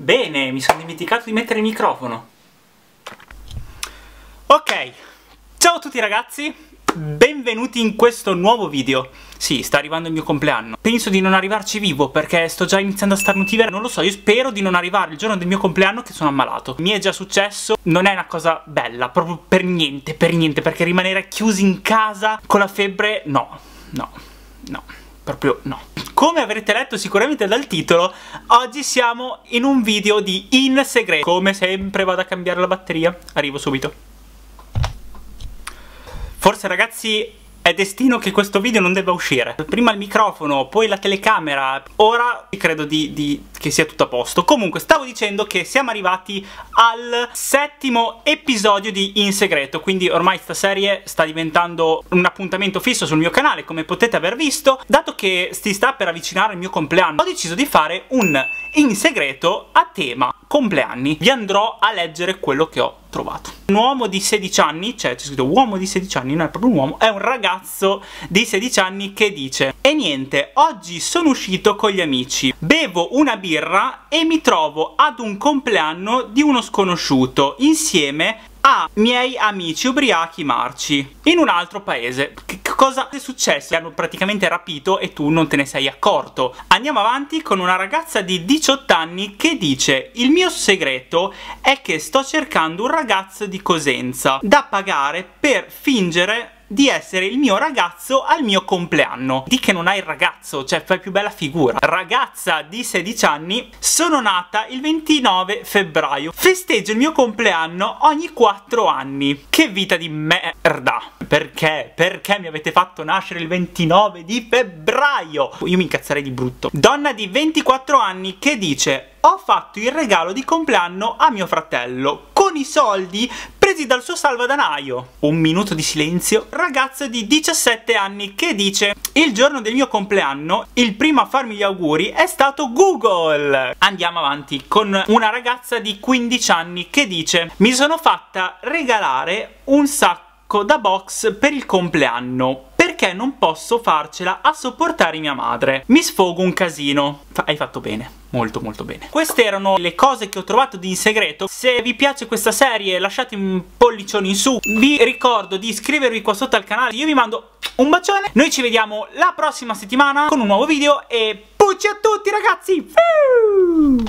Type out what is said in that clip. Bene, mi sono dimenticato di mettere il microfono. Ok, ciao a tutti ragazzi, benvenuti in questo nuovo video. Sì, sta arrivando il mio compleanno. Penso di non arrivarci vivo perché sto già iniziando a starnutivare, non lo so, io spero di non arrivare il giorno del mio compleanno che sono ammalato. Mi è già successo, non è una cosa bella, proprio per niente, perché rimanere chiusi in casa con la febbre, no, no, no, proprio no. Come avrete letto sicuramente dal titolo, oggi siamo in un video di In segreto. Come sempre vado a cambiare la batteria, arrivo subito. Forse ragazzi è destino che questo video non debba uscire. Prima il microfono, poi la telecamera, ora credo che sia tutto a posto. Comunque stavo dicendo che siamo arrivati al settimo episodio di In segreto, quindi ormai sta serie sta diventando un appuntamento fisso sul mio canale, come potete aver visto. Dato che si sta per avvicinare il mio compleanno, ho deciso di fare un In segreto a tema compleanni. Vi andrò a leggere quello che ho trovato. Un uomo di 16 anni, cioè c'è scritto uomo di 16 anni, non è proprio un uomo, è un ragazzo di 16 anni che dice: e niente, oggi sono uscito con gli amici, bevo una birra e mi trovo ad un compleanno di uno sconosciuto insieme a miei amici ubriachi marci in un altro paese. Cosa è successo? Ti hanno praticamente rapito e tu non te ne sei accorto. Andiamo avanti con una ragazza di 18 anni che dice: il mio segreto è che sto cercando un ragazzo di Cosenza da pagare per fingere di essere il mio ragazzo al mio compleanno. Di che non hai il ragazzo, cioè fai più bella figura. Ragazza di 16 anni, sono nata il 29 febbraio. Festeggio il mio compleanno ogni 4 anni. Che vita di merda. Perché? Perché mi avete fatto nascere il 29 di febbraio? Io mi incazzerei di brutto. Donna di 24 anni che dice: ho fatto il regalo di compleanno a mio fratello con i soldi presi dal suo salvadanaio. Un minuto di silenzio. Ragazzo di 17 anni che dice: il giorno del mio compleanno il primo a farmi gli auguri è stato Google. Andiamo avanti con una ragazza di 15 anni che dice: mi sono fatta regalare un sacco da box per il compleanno perché non posso farcela a sopportare mia madre. Mi sfogo un casino. Hai fatto bene. Molto molto bene. Queste erano le cose che ho trovato di In segreto. Se vi piace questa serie lasciate un pollicione in su. Vi ricordo di iscrivervi qua sotto al canale. Io vi mando un bacione. Noi ci vediamo la prossima settimana con un nuovo video. E pucci a tutti ragazzi.